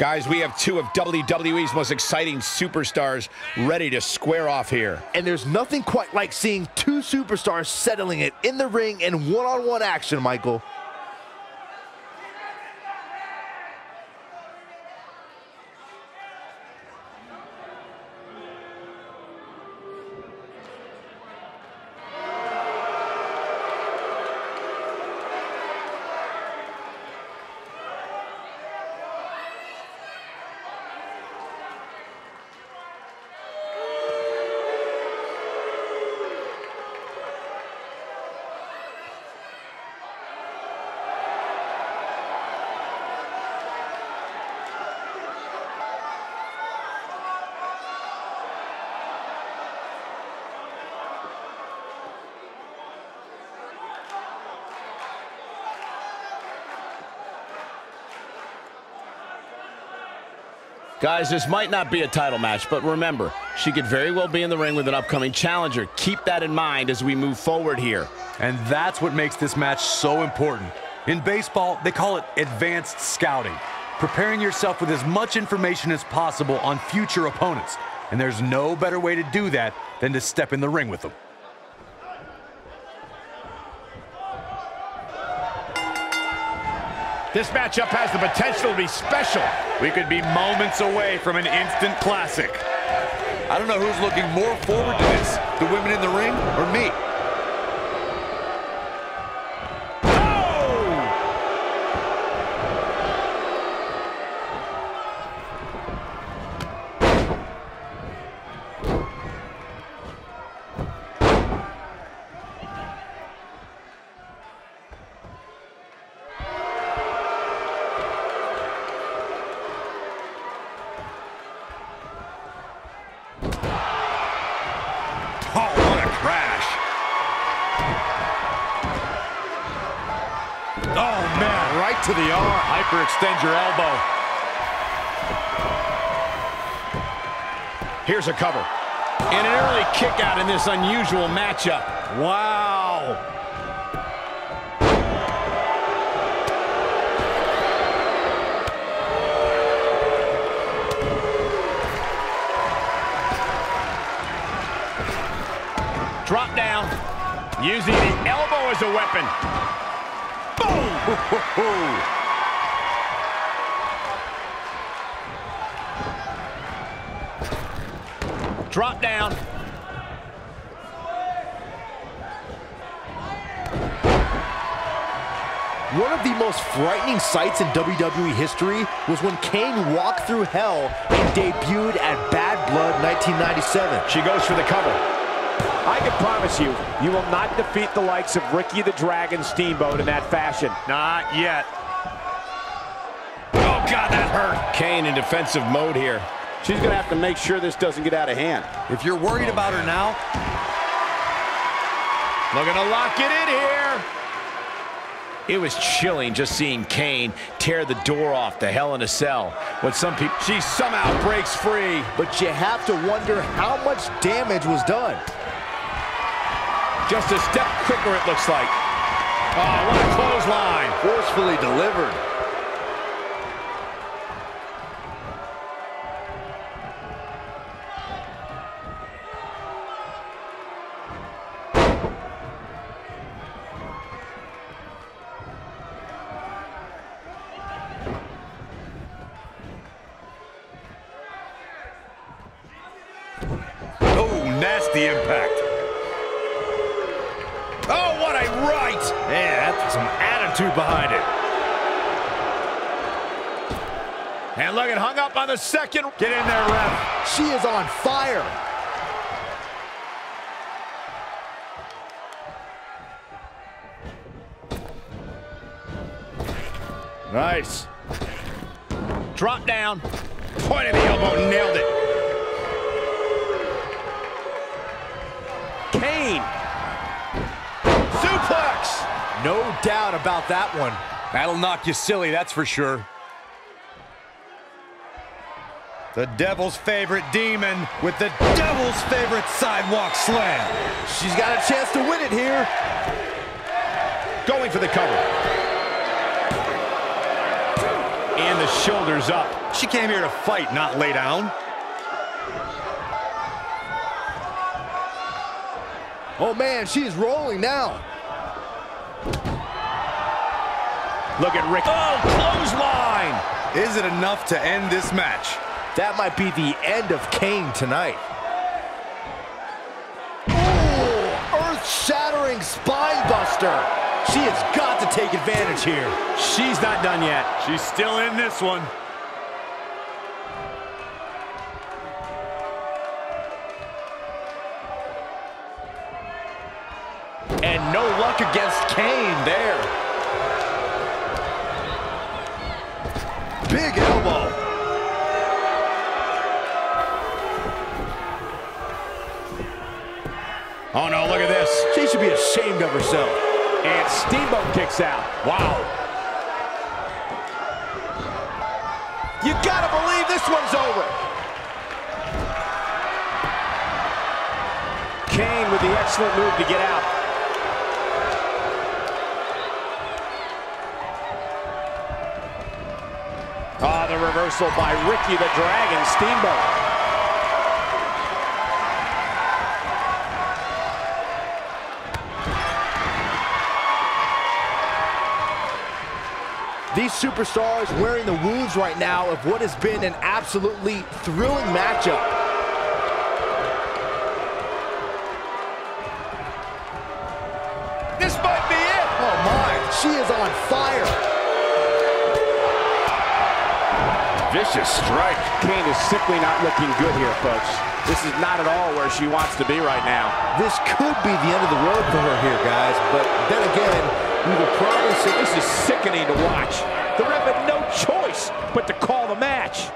Guys, we have two of WWE's most exciting superstars ready to square off here. And there's nothing quite like seeing two superstars settling it in the ring in one-on-one action, Michael. Guys, this might not be a title match, but remember, she could very well be in the ring with an upcoming challenger. Keep that in mind as we move forward here. And that's what makes this match so important. In baseball, they call it advanced scouting, preparing yourself with as much information as possible on future opponents. And there's no better way to do that than to step in the ring with them. This matchup has the potential to be special. We could be moments away from an instant classic. I don't know who's looking more forward to this, the women in the ring or me. To the arm. Hyperextend your elbow. Here's a cover. And an early kick out in this unusual matchup. Wow. Drop down. Using the elbow as a weapon. Drop down. One of the most frightening sights in WWE history was when Kane walked through hell and debuted at Bad Blood 1997. She goes for the cover. I can promise you will not defeat the likes of Ricky the Dragon Steamboat in that fashion. Not yet. Oh, God, that hurt. Kane in defensive mode here. She's going to have to make sure this doesn't get out of hand. If you're worried about her now. Looking to lock it in here. It was chilling just seeing Kane tear the door off to Hell in a Cell. When some people, she somehow breaks free. But you have to wonder how much damage was done. Just a step quicker, it looks like. Oh, what a clothesline. Forcefully delivered. Oh, nasty impact. Oh, what a right! Yeah, that's some attitude behind it. And look, it hung up on the second. Get in there, ref. She is on fire. Nice. Drop down. Point of the elbow, nailed it. Kane. Suplex! No doubt about that one. That'll knock you silly, that's for sure. The devil's favorite demon with the devil's favorite sidewalk slam. She's got a chance to win it here. Going for the cover. And the shoulders up. She came here to fight, not lay down. Oh man, she's rolling now. Look at Ricky. Oh, clothesline! Is it enough to end this match? That might be the end of Kane tonight. Ooh, earth-shattering spine buster. She has got to take advantage here. She's not done yet. She's still in this one. And no luck against Kane there. Big elbow. Oh no, look at this. She should be ashamed of herself. And Steamboat kicks out. Wow. You gotta believe this one's over. Kane with the excellent move to get out. Ah, the reversal by Ricky the Dragon Steamboat. These superstars wearing the wounds right now of what has been an absolutely thrilling matchup. This might be it. Oh my, she is on fire. Vicious strike. Kane is simply not looking good here, folks. This is not at all where she wants to be right now. This could be the end of the road for her here, guys. But then again, we will probably say this is sickening to watch. The ref had no choice but to call the match.